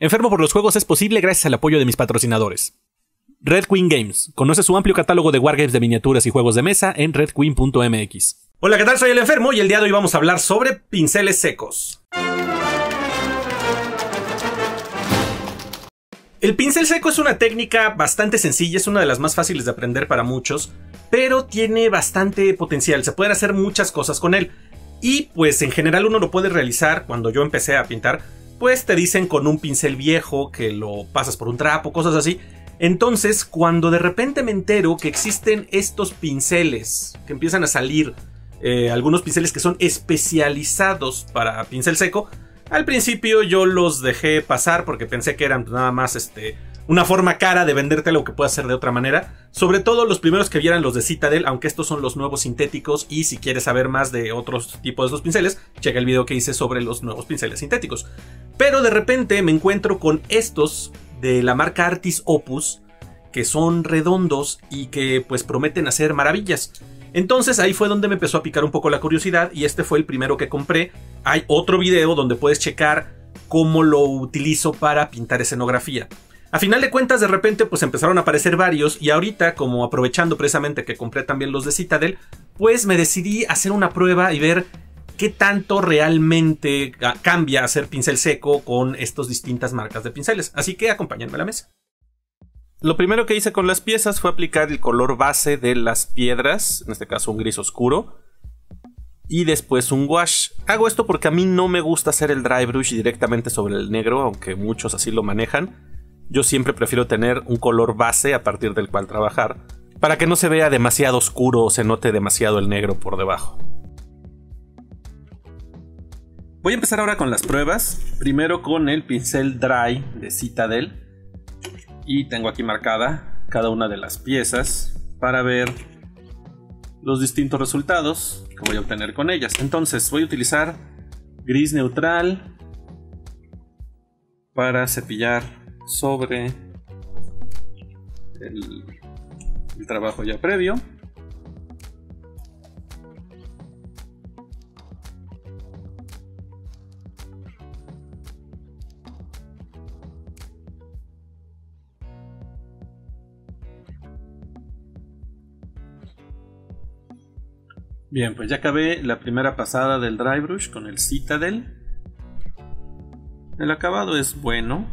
Enfermo por los Juegos es posible gracias al apoyo de mis patrocinadores. Red Queen Games. Conoce su amplio catálogo de wargames de miniaturas y juegos de mesa en redqueen.mx. Hola, ¿qué tal? Soy el Enfermo y el día de hoy vamos a hablar sobre pinceles secos. El pincel seco es una técnica bastante sencilla, es una de las más fáciles de aprender para muchos, pero tiene bastante potencial, se pueden hacer muchas cosas con él. Y pues en general uno lo puede realizar, cuando yo empecé a pintar, pues te dicen con un pincel viejo que lo pasas por un trapo, cosas así. Entonces cuando de repente me entero que existen estos pinceles, que empiezan a salir algunos pinceles que son especializados para pincel seco, al principio yo los dejé pasar porque pensé que eran nada más una forma cara de venderte lo que puedes hacer de otra manera. Sobre todo los primeros que vieran los de Citadel, aunque estos son los nuevos sintéticos, y si quieres saber más de otros tipos de estos pinceles, checa el video que hice sobre los nuevos pinceles sintéticos. Pero de repente me encuentro con estos de la marca Artis Opus, que son redondos y que pues prometen hacer maravillas. Entonces ahí fue donde me empezó a picar un poco la curiosidad y este fue el primero que compré. Hay otro video donde puedes checar cómo lo utilizo para pintar escenografía. A final de cuentas, de repente pues empezaron a aparecer varios y ahorita, como aprovechando precisamente que compré también los de Citadel, pues me decidí hacer una prueba y ver qué tanto realmente cambia hacer pincel seco con estas distintas marcas de pinceles. Así que acompáñenme a la mesa. Lo primero que hice con las piezas fue aplicar el color base de las piedras, en este caso un gris oscuro, y después un wash. Hago esto porque a mí no me gusta hacer el dry brush directamente sobre el negro, aunque muchos así lo manejan. Yo siempre prefiero tener un color base a partir del cual trabajar, para que no se vea demasiado oscuro o se note demasiado el negro por debajo. Voy a empezar ahora con las pruebas, primero con el pincel dry de Citadel. Y tengo aquí marcada cada una de las piezas para ver los distintos resultados que voy a obtener con ellas. Entonces voy a utilizar gris neutral para cepillar sobre el trabajo ya previo. Bien, pues ya acabé la primera pasada del dry brush con el Citadel. El acabado es bueno,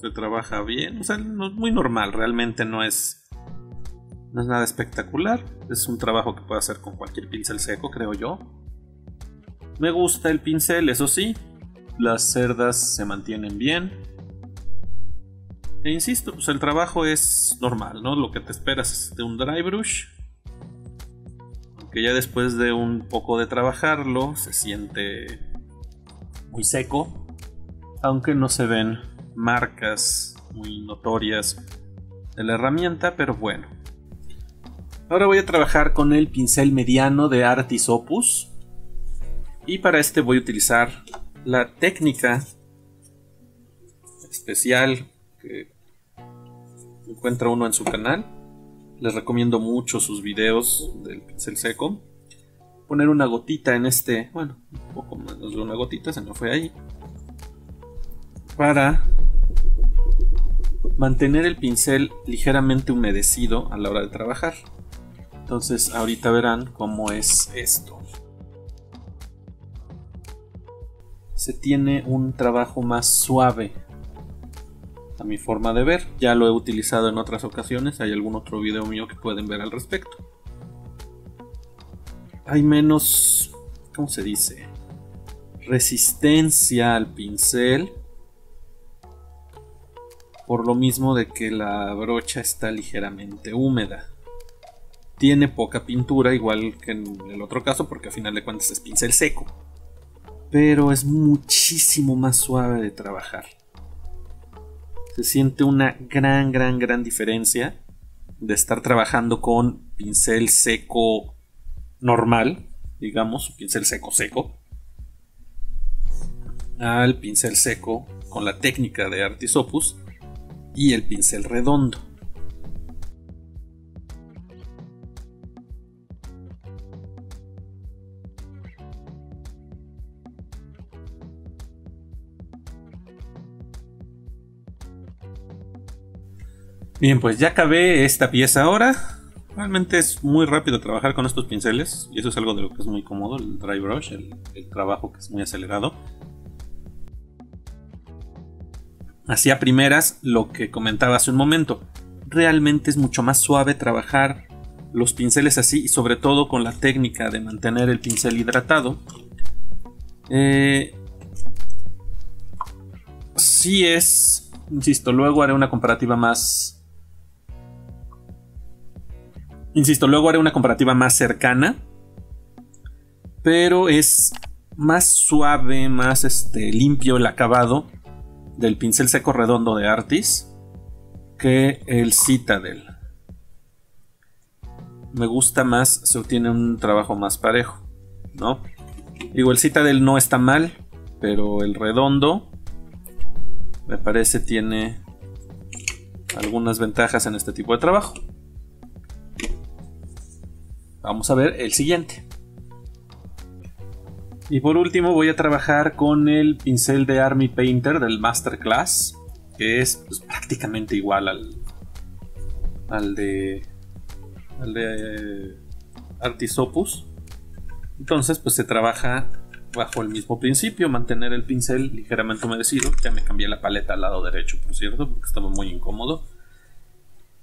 se trabaja bien, o sea, no es muy normal, realmente no es nada espectacular. Es un trabajo que puedo hacer con cualquier pincel seco, creo yo. Me gusta el pincel, eso sí, las cerdas se mantienen bien. E insisto, pues el trabajo es normal, ¿no? Lo que te esperas de un dry brush, que ya después de un poco de trabajarlo se siente muy seco, aunque no se ven marcas muy notorias de la herramienta, pero bueno. Ahora voy a trabajar con el pincel mediano de Artis Opus y para este voy a utilizar la técnica especial que encuentra uno en su canal. Les recomiendo mucho sus videos del pincel seco. Poner una gotita en bueno, un poco menos de una gotita, se me fue ahí, para mantener el pincel ligeramente humedecido a la hora de trabajar. Entonces ahorita verán cómo es esto. Se tiene un trabajo más suave, a mi forma de ver. Ya lo he utilizado en otras ocasiones, hay algún otro video mío que pueden ver al respecto. Hay menos, ¿cómo se dice?, resistencia al pincel, por lo mismo de que la brocha está ligeramente húmeda. Tiene poca pintura, igual que en el otro caso, porque a final de cuentas es pincel seco, pero es muchísimo más suave de trabajar. Se siente una gran diferencia de estar trabajando con pincel seco normal, digamos, pincel seco, al pincel seco con la técnica de Artis Opus y el pincel redondo. Bien, pues ya acabé esta pieza ahora. Realmente es muy rápido trabajar con estos pinceles, y eso es algo de lo que es muy cómodo, el dry brush, el trabajo que es muy acelerado. Así a primeras, lo que comentaba hace un momento, realmente es mucho más suave trabajar los pinceles así, y sobre todo con la técnica de mantener el pincel hidratado. Sí es, insisto, luego haré una comparativa más... cercana, pero es más suave, más limpio el acabado del pincel seco redondo de Artis que el Citadel. Me gusta más, se obtiene un trabajo más parejo, ¿no? Digo, el Citadel no está mal, pero el redondo me parece tiene algunas ventajas en este tipo de trabajo. Vamos a ver el siguiente. Y por último voy a trabajar con el pincel de Army Painter del Masterclass, que es pues, prácticamente igual al de Artis Opus. Entonces pues se trabaja bajo el mismo principio, mantener el pincel ligeramente humedecido. Ya me cambié la paleta al lado derecho, por cierto, porque estaba muy incómodo.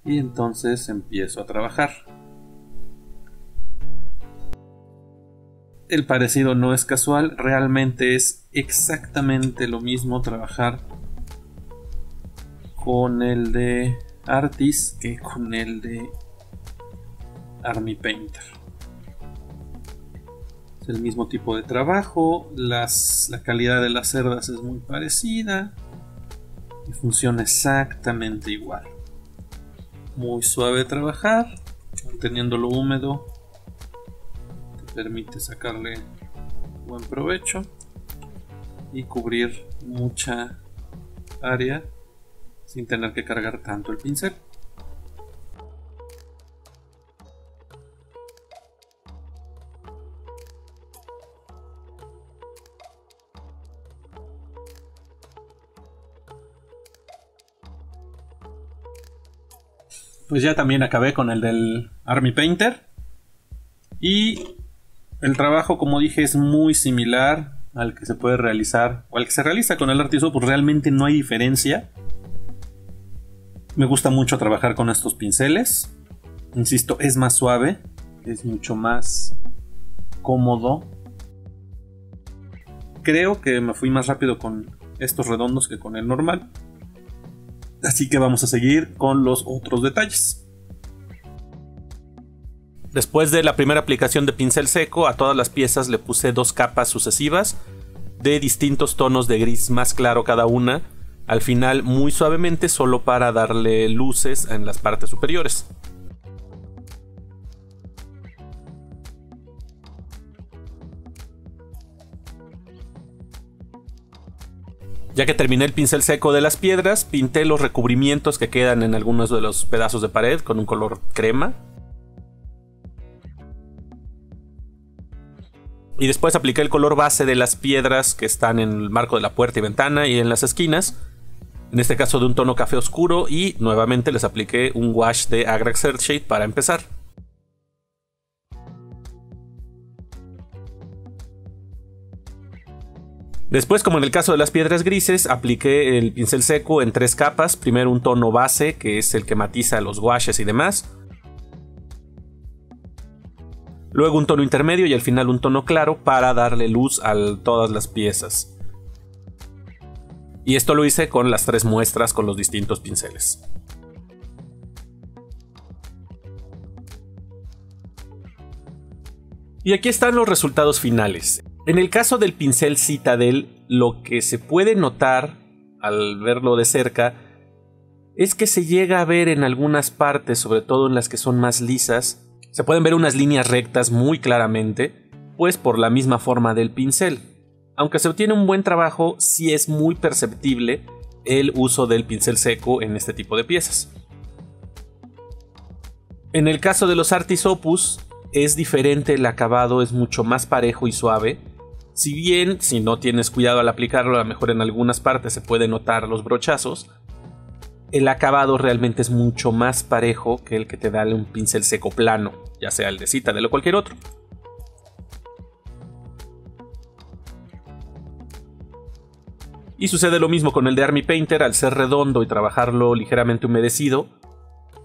Y entonces empiezo a trabajar. El parecido no es casual, realmente es exactamente lo mismo trabajar con el de Artis que con el de Army Painter. Es el mismo tipo de trabajo, la calidad de las cerdas es muy parecida y funciona exactamente igual. Muy suave trabajar, manteniéndolo húmedo. Permite sacarle buen provecho y cubrir mucha área sin tener que cargar tanto el pincel. Pues ya también acabé con el del Army Painter y el trabajo, como dije, es muy similar al que se puede realizar o al que se realiza con el Artis Opus. Realmente no hay diferencia. Me gusta mucho trabajar con estos pinceles. Insisto, es más suave, es mucho más cómodo. Creo que me fui más rápido con estos redondos que con el normal. Así que vamos a seguir con los otros detalles. Después de la primera aplicación de pincel seco, a todas las piezas le puse dos capas sucesivas de distintos tonos de gris más claro cada una, al final muy suavemente solo para darle luces en las partes superiores. Ya que terminé el pincel seco de las piedras, pinté los recubrimientos que quedan en algunos de los pedazos de pared con un color crema. Y después apliqué el color base de las piedras que están en el marco de la puerta y ventana y en las esquinas. En este caso de un tono café oscuro, y nuevamente les apliqué un wash de Agrax Earthshade para empezar. Después, como en el caso de las piedras grises, apliqué el pincel seco en tres capas. Primero un tono base, que es el que matiza los washes y demás. Luego un tono intermedio y al final un tono claro para darle luz a todas las piezas. Y esto lo hice con las tres muestras con los distintos pinceles. Y aquí están los resultados finales. En el caso del pincel Citadel, lo que se puede notar al verlo de cerca es que se llega a ver en algunas partes, sobre todo en las que son más lisas, se pueden ver unas líneas rectas muy claramente, pues por la misma forma del pincel. Aunque se obtiene un buen trabajo, sí es muy perceptible el uso del pincel seco en este tipo de piezas. En el caso de los Artis Opus, es diferente el acabado, es mucho más parejo y suave. Si bien, si no tienes cuidado al aplicarlo, a lo mejor en algunas partes se pueden notar los brochazos, el acabado realmente es mucho más parejo que el que te da un pincel seco plano, ya sea el de Citadel o cualquier otro. Y sucede lo mismo con el de Army Painter. Al ser redondo y trabajarlo ligeramente humedecido,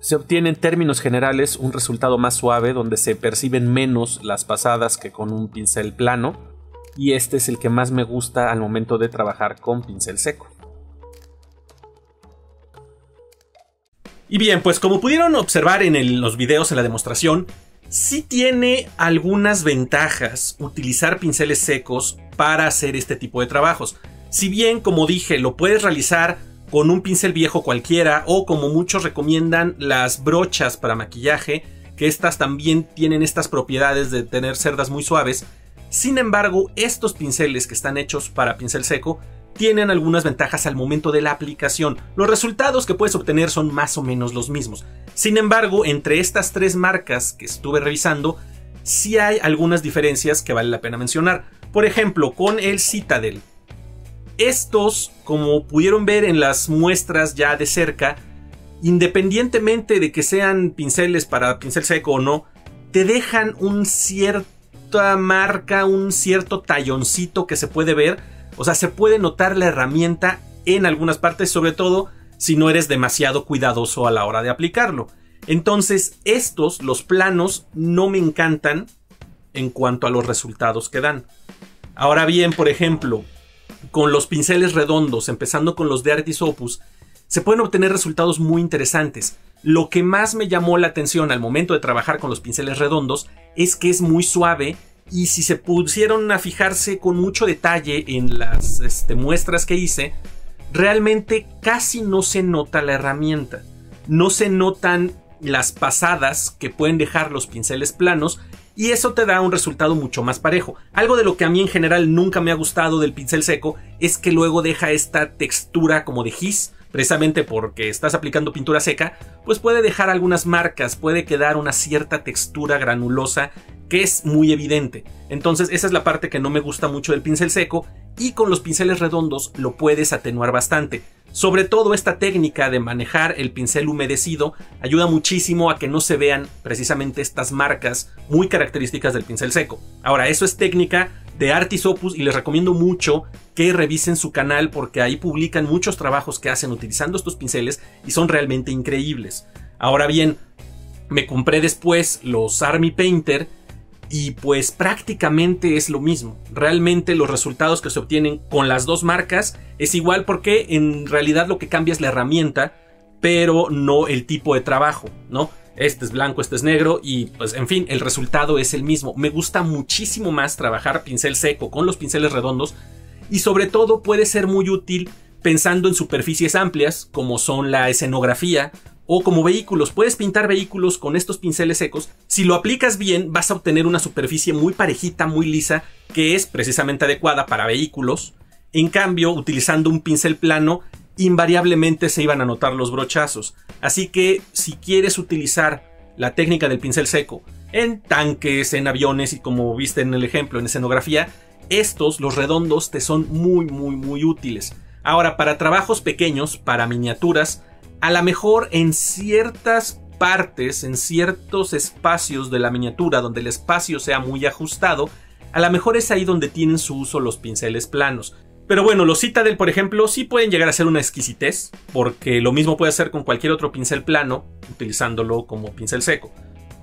se obtiene en términos generales un resultado más suave, donde se perciben menos las pasadas que con un pincel plano, y este es el que más me gusta al momento de trabajar con pincel seco. Y bien, pues como pudieron observar en los videos, en la demostración, sí tiene algunas ventajas utilizar pinceles secos para hacer este tipo de trabajos. Si bien, como dije, lo puedes realizar con un pincel viejo cualquiera, o como muchos recomiendan, las brochas para maquillaje, que estas también tienen estas propiedades de tener cerdas muy suaves. Sin embargo, estos pinceles que están hechos para pincel seco tienen algunas ventajas al momento de la aplicación. Los resultados que puedes obtener son más o menos los mismos. Sin embargo, entre estas tres marcas que estuve revisando, sí hay algunas diferencias que vale la pena mencionar. Por ejemplo, con el Citadel. Estos, como pudieron ver en las muestras ya de cerca, independientemente de que sean pinceles para pincel seco o no, te dejan una cierta marca, un cierto talloncito que se puede ver. O sea, se puede notar la herramienta en algunas partes, sobre todo si no eres demasiado cuidadoso a la hora de aplicarlo. Entonces, estos, los planos, no me encantan en cuanto a los resultados que dan. Ahora bien, por ejemplo, con los pinceles redondos, empezando con los de Artis Opus, se pueden obtener resultados muy interesantes. Lo que más me llamó la atención al momento de trabajar con los pinceles redondos es que es muy suave. Y si se pusieron a fijarse con mucho detalle en las muestras que hice, realmente casi no se nota la herramienta. No se notan las pasadas que pueden dejar los pinceles planos, y eso te da un resultado mucho más parejo. Algo de lo que a mí en general nunca me ha gustado del pincel seco es que luego deja esta textura como de gis, precisamente porque estás aplicando pintura seca, pues puede dejar algunas marcas, puede quedar una cierta textura granulosa que es muy evidente. Entonces esa es la parte que no me gusta mucho del pincel seco, y con los pinceles redondos lo puedes atenuar bastante. Sobre todo esta técnica de manejar el pincel humedecido ayuda muchísimo a que no se vean precisamente estas marcas muy características del pincel seco. Ahora, eso es técnica de Artis Opus, y les recomiendo mucho que revisen su canal, porque ahí publican muchos trabajos que hacen utilizando estos pinceles y son realmente increíbles. Ahora bien, me compré después los Army Painter, y pues prácticamente es lo mismo. Realmente los resultados que se obtienen con las dos marcas es igual, porque en realidad lo que cambia es la herramienta, pero no el tipo de trabajo, ¿no? Este es blanco, este es negro, y pues en fin, el resultado es el mismo. Me gusta muchísimo más trabajar pincel seco con los pinceles redondos, y sobre todo puede ser muy útil pensando en superficies amplias como son la escenografía, o como vehículos. Puedes pintar vehículos con estos pinceles secos. Si lo aplicas bien, vas a obtener una superficie muy parejita, muy lisa, que es precisamente adecuada para vehículos. En cambio, utilizando un pincel plano, invariablemente se iban a notar los brochazos. Así que si quieres utilizar la técnica del pincel seco en tanques, en aviones y, como viste en el ejemplo, en escenografía, estos, los redondos, te son muy útiles. Ahora, para trabajos pequeños, para miniaturas, a lo mejor en ciertas partes, en ciertos espacios de la miniatura donde el espacio sea muy ajustado, a lo mejor es ahí donde tienen su uso los pinceles planos. Pero bueno, los Citadel, por ejemplo, sí pueden llegar a ser una exquisitez, porque lo mismo puede hacer con cualquier otro pincel plano, utilizándolo como pincel seco.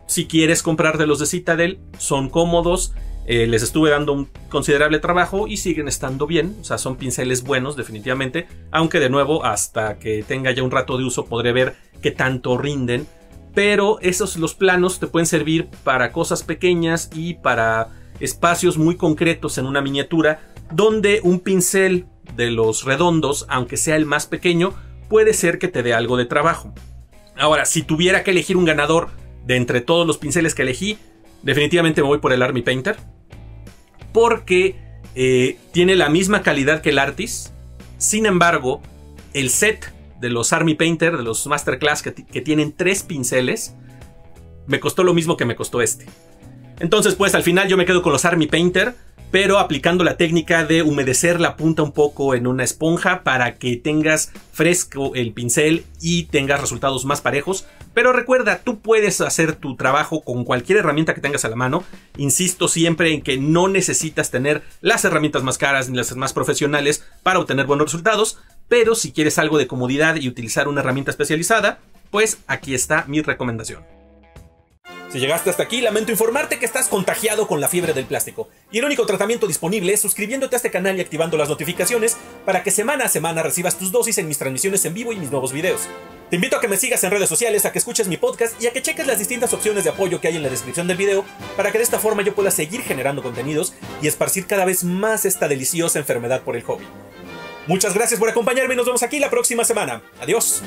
Si quieres comprar de los de Citadel, son cómodos, les estuve dando un considerable trabajo y siguen estando bien. O sea, son pinceles buenos definitivamente, aunque de nuevo hasta que tenga ya un rato de uso podré ver qué tanto rinden. Pero esos, los planos, te pueden servir para cosas pequeñas y para espacios muy concretos en una miniatura, donde un pincel de los redondos, aunque sea el más pequeño, puede ser que te dé algo de trabajo. Ahora, si tuviera que elegir un ganador de entre todos los pinceles que elegí, definitivamente me voy por el Army Painter, porque tiene la misma calidad que el Artis. Sin embargo, el set de los Army Painter, de los Masterclass, que tienen 3 pinceles, me costó lo mismo que me costó este. Entonces, pues al final yo me quedo con los Army Painter. pero aplicando la técnica de humedecer la punta un poco en una esponja para que tengas fresco el pincel y tengas resultados más parejos. Pero recuerda, tú puedes hacer tu trabajo con cualquier herramienta que tengas a la mano. Insisto siempre en que no necesitas tener las herramientas más caras ni las más profesionales para obtener buenos resultados, pero si quieres algo de comodidad y utilizar una herramienta especializada, pues aquí está mi recomendación. Si llegaste hasta aquí, lamento informarte que estás contagiado con la fiebre del plástico. Y el único tratamiento disponible es suscribiéndote a este canal y activando las notificaciones para que semana a semana recibas tus dosis en mis transmisiones en vivo y mis nuevos videos. Te invito a que me sigas en redes sociales, a que escuches mi podcast y a que cheques las distintas opciones de apoyo que hay en la descripción del video para que de esta forma yo pueda seguir generando contenidos y esparcir cada vez más esta deliciosa enfermedad por el hobby. Muchas gracias por acompañarme y nos vemos aquí la próxima semana. Adiós.